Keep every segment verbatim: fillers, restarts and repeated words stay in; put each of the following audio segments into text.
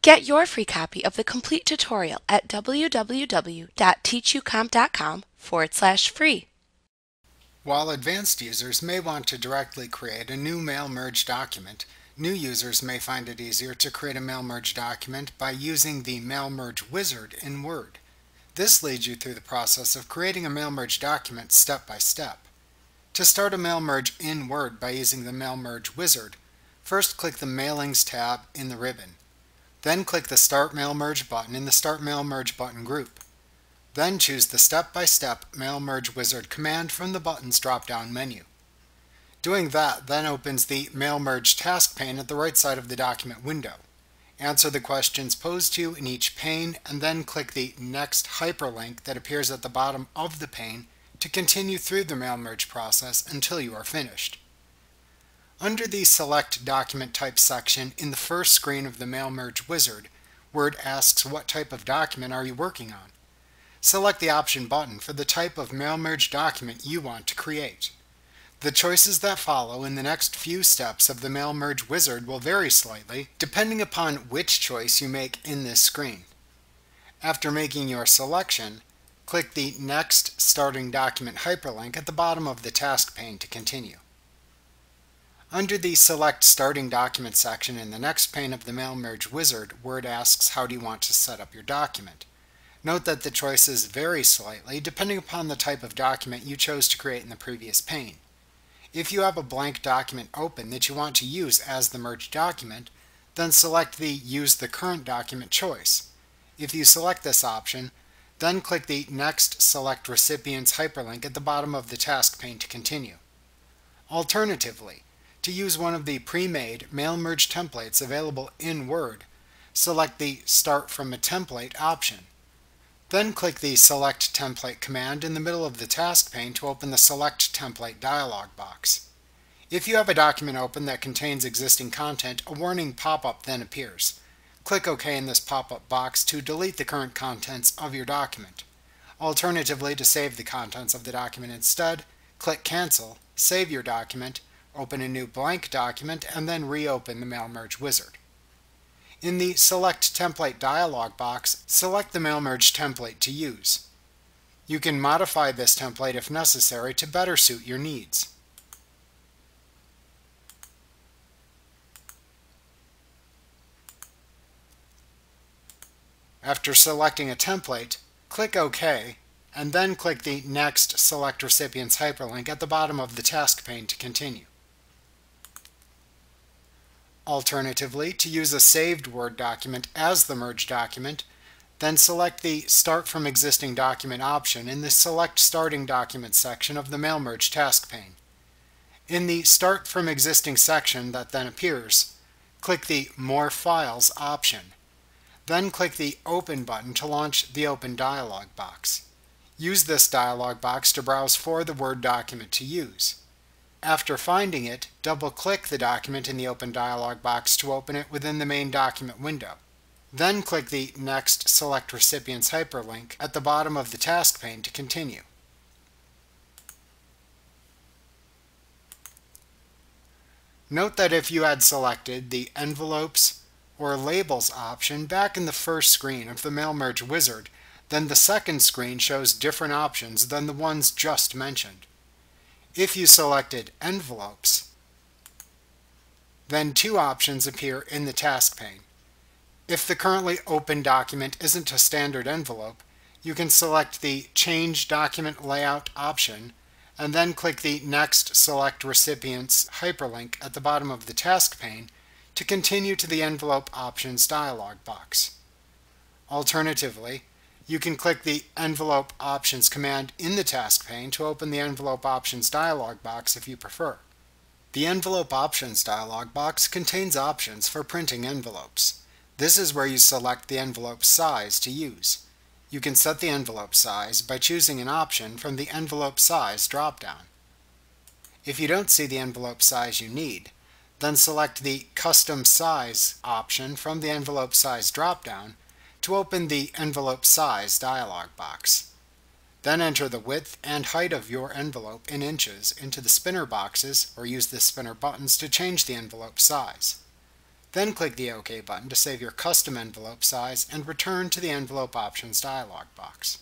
Get your free copy of the complete tutorial at www.teachucomp.com forward slash free. While advanced users may want to directly create a new Mail Merge document, new users may find it easier to create a Mail Merge document by using the Mail Merge wizard in Word. This leads you through the process of creating a Mail Merge document step by step. To start a Mail Merge in Word by using the Mail Merge wizard, first click the Mailings tab in the ribbon. Then click the Start Mail Merge button in the Start Mail Merge button group. Then choose the Step-by-Step Mail Merge Wizard command from the Buttons drop-down menu. Doing that then opens the Mail Merge task pane at the right side of the document window. Answer the questions posed to you in each pane, and then click the Next hyperlink that appears at the bottom of the pane to continue through the Mail Merge process until you are finished. Under the Select Document Type section in the first screen of the Mail Merge Wizard, Word asks what type of document are you working on. Select the Option button for the type of Mail Merge document you want to create. The choices that follow in the next few steps of the Mail Merge Wizard will vary slightly depending upon which choice you make in this screen. After making your selection, click the Next Starting Document hyperlink at the bottom of the task pane to continue. Under the Select Starting Document section in the next pane of the Mail Merge Wizard, Word asks how do you want to set up your document. Note that the choices vary slightly depending upon the type of document you chose to create in the previous pane. If you have a blank document open that you want to use as the merged document, then select the Use the Current Document choice. If you select this option, then click the Next Select Recipients hyperlink at the bottom of the task pane to continue. Alternatively, to use one of the pre-made Mail Merge templates available in Word, select the Start from a Template option. Then click the Select Template command in the middle of the task pane to open the Select Template dialog box. If you have a document open that contains existing content, a warning pop-up then appears. Click OK in this pop-up box to delete the current contents of your document. Alternatively, to save the contents of the document instead, click Cancel, save your document, open a new blank document, and then reopen the Mail Merge Wizard. In the Select Template dialog box, select the Mail Merge template to use. You can modify this template if necessary to better suit your needs. After selecting a template, click OK, and then click the Next Select Recipients hyperlink at the bottom of the task pane to continue. Alternatively, to use a saved Word document as the merge document, then select the Start from Existing Document option in the Select Starting Document section of the Mail Merge task pane. In the Start from Existing section that then appears, click the More Files option. Then click the Open button to launch the Open dialog box. Use this dialog box to browse for the Word document to use. After finding it, double-click the document in the Open dialog box to open it within the main document window. Then click the Next Select Recipients hyperlink at the bottom of the task pane to continue. Note that if you had selected the Envelopes or Labels option back in the first screen of the Mail Merge Wizard, then the second screen shows different options than the ones just mentioned. If you selected Envelopes, then two options appear in the task pane. If the currently open document isn't a standard envelope, you can select the Change Document Layout option, and then click the Next Select Recipients hyperlink at the bottom of the task pane to continue to the Envelope Options dialog box. Alternatively, you can click the Envelope Options command in the task pane to open the Envelope Options dialog box if you prefer. The Envelope Options dialog box contains options for printing envelopes. This is where you select the envelope size to use. You can set the envelope size by choosing an option from the Envelope Size drop-down. If you don't see the envelope size you need, then select the Custom Size option from the Envelope Size drop-down to open the Envelope Size dialog box. Then enter the width and height of your envelope in inches into the spinner boxes, or use the spinner buttons to change the envelope size. Then click the OK button to save your custom envelope size and return to the Envelope Options dialog box.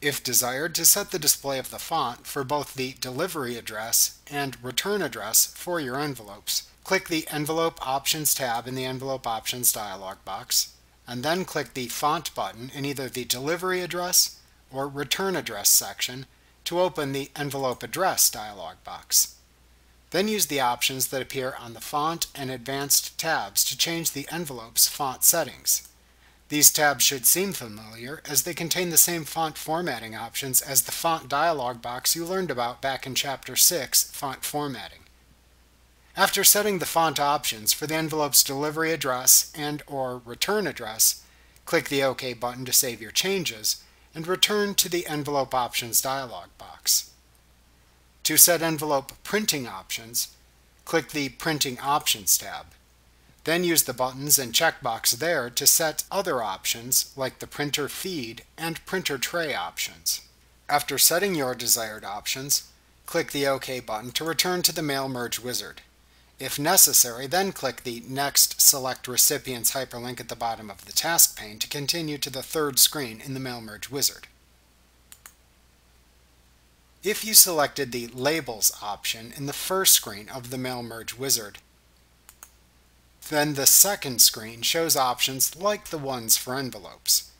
If desired, to set the display of the font for both the delivery address and return address for your envelopes, click the Envelope Options tab in the Envelope Options dialog box, and then click the Font button in either the Delivery Address or Return Address section to open the Envelope Address dialog box. Then use the options that appear on the Font and Advanced tabs to change the envelope's font settings. These tabs should seem familiar, as they contain the same font formatting options as the font dialog box you learned about back in Chapter six, Font Formatting. After setting the font options for the envelope's delivery address and/or return address, click the OK button to save your changes, and return to the Envelope Options dialog box. To set envelope printing options, click the Printing Options tab. Then use the buttons and checkbox there to set other options like the printer feed and printer tray options. After setting your desired options, click the OK button to return to the Mail Merge wizard. If necessary, then click the Next Select Recipients hyperlink at the bottom of the task pane to continue to the third screen in the Mail Merge wizard. If you selected the Labels option in the first screen of the Mail Merge wizard, then the second screen shows options like the ones for envelopes.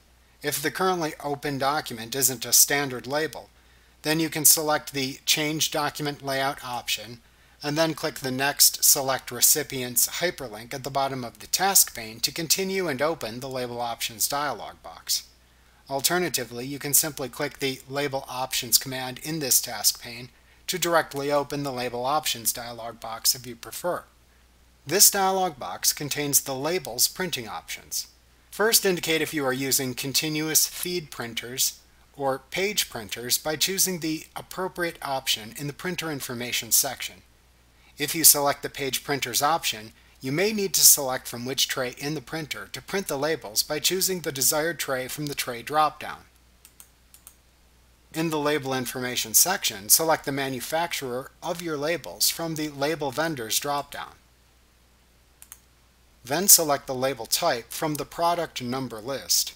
If the currently open document isn't a standard label, then you can select the Change Document Layout option, and then click the Next Select Recipients hyperlink at the bottom of the task pane to continue and open the Label Options dialog box. Alternatively, you can simply click the Label Options command in this task pane to directly open the Label Options dialog box if you prefer. This dialog box contains the label's printing options. First, indicate if you are using continuous feed printers or page printers by choosing the appropriate option in the Printer Information section. If you select the Page Printers option, you may need to select from which tray in the printer to print the labels by choosing the desired tray from the Tray dropdown. In the Label Information section, select the manufacturer of your labels from the Label Vendors dropdown. Then select the label type from the product number list.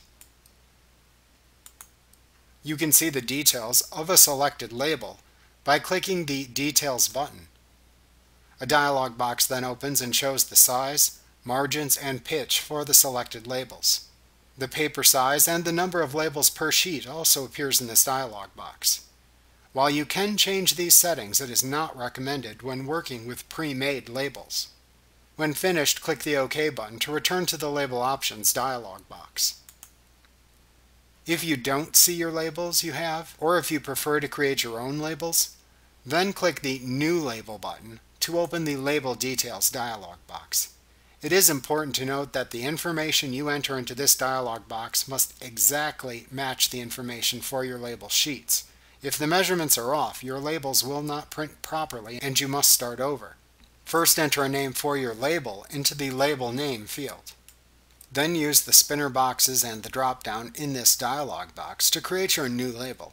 You can see the details of a selected label by clicking the Details button. A dialog box then opens and shows the size, margins, and pitch for the selected labels. The paper size and the number of labels per sheet also appears in this dialog box. While you can change these settings, it is not recommended when working with pre-made labels. When finished, click the OK button to return to the Label Options dialog box. If you don't see your labels you have, or if you prefer to create your own labels, then click the New Label button to open the Label Details dialog box. It is important to note that the information you enter into this dialog box must exactly match the information for your label sheets. If the measurements are off, your labels will not print properly and you must start over. First, enter a name for your label into the Label Name field. Then use the spinner boxes and the drop-down in this dialog box to create your new label.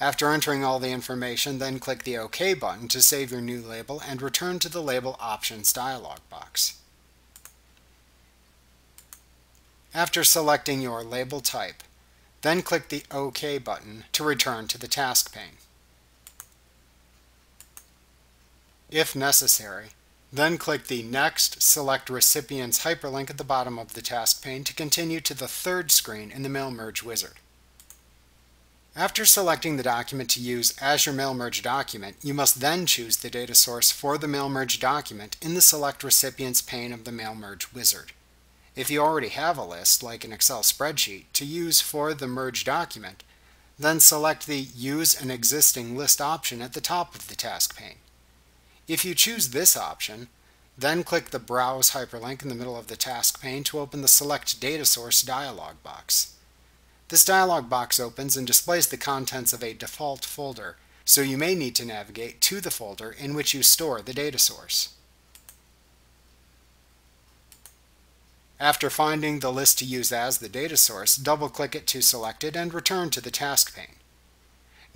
After entering all the information, then click the OK button to save your new label and return to the Label Options dialog box. After selecting your label type, then click the OK button to return to the task pane. If necessary, then click the Next Select Recipients hyperlink at the bottom of the task pane to continue to the third screen in the Mail Merge wizard. After selecting the document to use as your Mail Merge document, you must then choose the data source for the Mail Merge document in the Select Recipients pane of the Mail Merge wizard. If you already have a list, like an Excel spreadsheet, to use for the merge document, then select the Use an Existing List option at the top of the task pane. If you choose this option, then click the Browse hyperlink in the middle of the task pane to open the Select Data Source dialog box. This dialog box opens and displays the contents of a default folder, so you may need to navigate to the folder in which you store the data source. After finding the list to use as the data source, double-click it to select it and return to the task pane.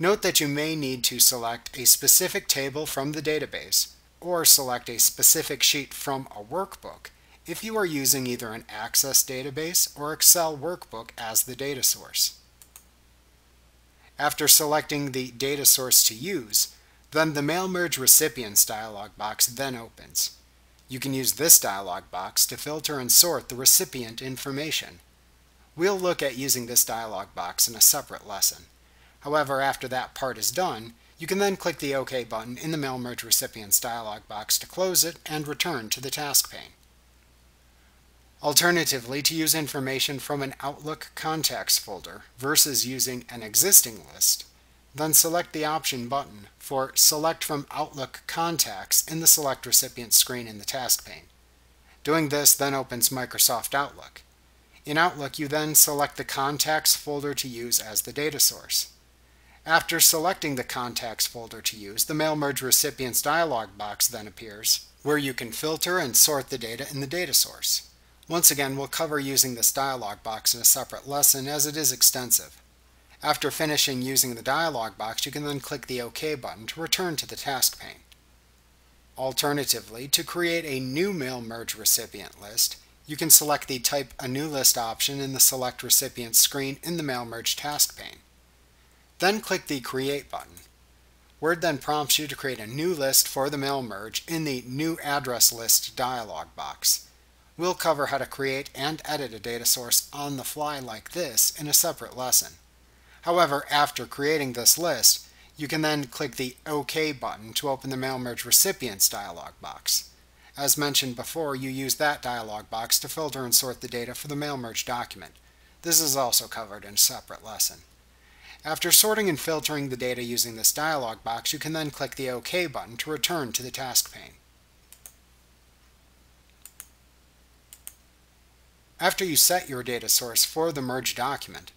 Note that you may need to select a specific table from the database or select a specific sheet from a workbook if you are using either an Access database or Excel workbook as the data source. After selecting the data source to use, then the Mail Merge Recipients dialog box then opens. You can use this dialog box to filter and sort the recipient information. We'll look at using this dialog box in a separate lesson. However, after that part is done, you can then click the OK button in the Mail Merge Recipients dialog box to close it and return to the task pane. Alternatively, to use information from an Outlook Contacts folder versus using an existing list, then select the Option button for Select from Outlook Contacts in the Select Recipient screen in the task pane. Doing this then opens Microsoft Outlook. In Outlook, you then select the Contacts folder to use as the data source. After selecting the Contacts folder to use, the Mail Merge Recipients dialog box then appears, where you can filter and sort the data in the data source. Once again, we'll cover using this dialog box in a separate lesson as it is extensive. After finishing using the dialog box, you can then click the OK button to return to the task pane. Alternatively, to create a new Mail Merge Recipient list, you can select the Type a New List option in the Select Recipient screen in the Mail Merge task pane. Then click the Create button. Word then prompts you to create a new list for the Mail Merge in the New Address List dialog box. We'll cover how to create and edit a data source on the fly like this in a separate lesson. However, after creating this list, you can then click the OK button to open the Mail Merge Recipients dialog box. As mentioned before, you use that dialog box to filter and sort the data for the Mail Merge document. This is also covered in a separate lesson. After sorting and filtering the data using this dialog box, you can then click the OK button to return to the task pane. After you set your data source for the merge document,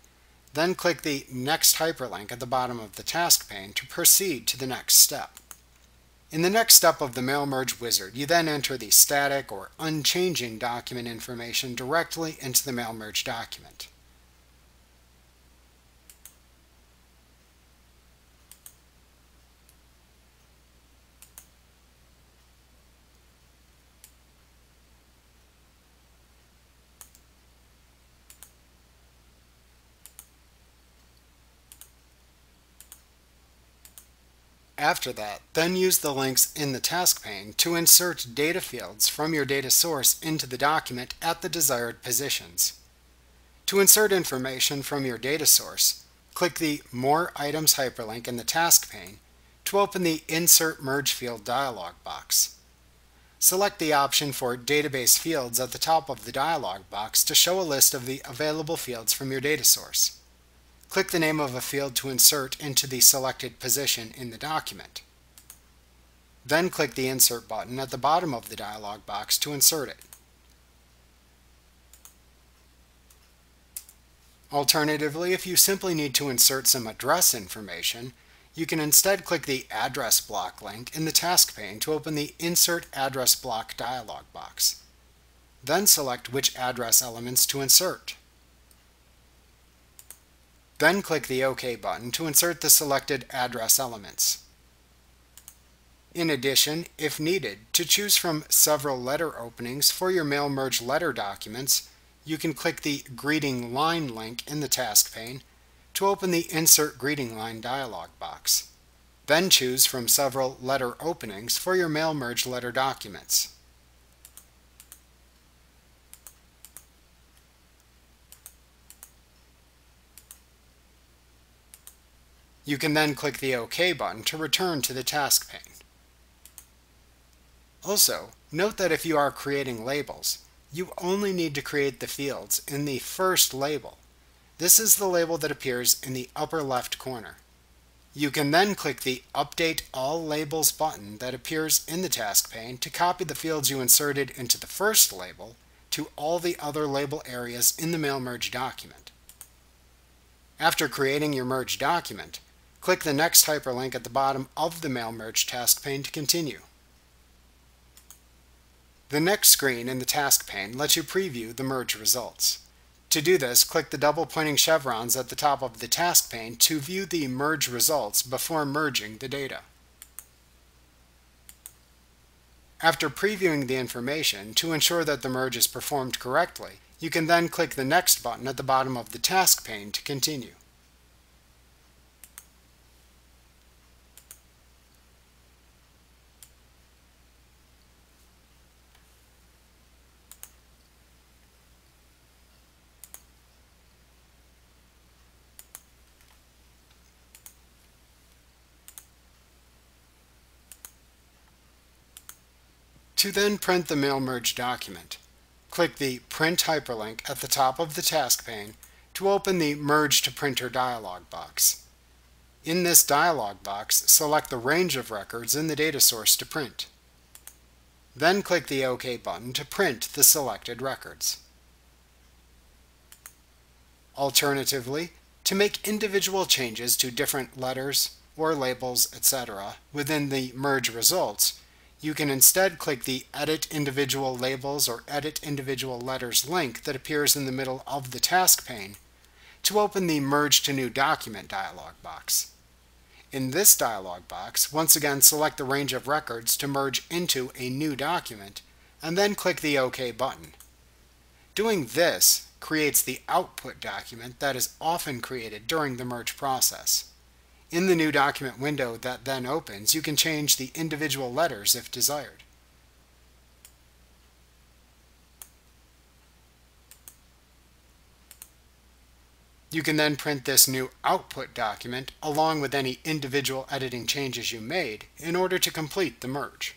then click the Next hyperlink at the bottom of the task pane to proceed to the next step. In the next step of the Mail Merge Wizard, you then enter the static or unchanging document information directly into the Mail Merge document. After that, then use the links in the task pane to insert data fields from your data source into the document at the desired positions. To insert information from your data source, click the More Items hyperlink in the task pane to open the Insert Merge Field dialog box. Select the option for Database Fields at the top of the dialog box to show a list of the available fields from your data source. Click the name of a field to insert into the selected position in the document. Then click the Insert button at the bottom of the dialog box to insert it. Alternatively, if you simply need to insert some address information, you can instead click the Address Block link in the task pane to open the Insert Address Block dialog box. Then select which address elements to insert. Then click the OK button to insert the selected address elements. In addition, if needed, to choose from several letter openings for your Mail Merge letter documents, you can click the Greeting Line link in the task pane to open the Insert Greeting Line dialog box. Then choose from several letter openings for your Mail Merge letter documents. You can then click the OK button to return to the task pane. Also, note that if you are creating labels, you only need to create the fields in the first label. This is the label that appears in the upper left corner. You can then click the Update All Labels button that appears in the task pane to copy the fields you inserted into the first label to all the other label areas in the Mail Merge document. After creating your merge document, click the Next hyperlink at the bottom of the Mail Merge task pane to continue. The next screen in the task pane lets you preview the merge results. To do this, click the double pointing chevrons at the top of the task pane to view the merge results before merging the data. After previewing the information, to ensure that the merge is performed correctly, you can then click the Next button at the bottom of the task pane to continue. To then print the Mail Merge document, click the Print Hyperlink at the top of the task pane to open the Merge to Printer dialog box. In this dialog box, select the range of records in the data source to print. Then click the OK button to print the selected records. Alternatively, to make individual changes to different letters or labels, et cetera, within the merge results, you can instead click the Edit Individual Labels or Edit Individual Letters link that appears in the middle of the task pane to open the Merge to New Document dialog box. In this dialog box, once again select the range of records to merge into a new document, and then click the OK button. Doing this creates the output document that is often created during the merge process. In the new document window that then opens, you can change the individual letters if desired. You can then print this new output document along with any individual editing changes you made in order to complete the merge.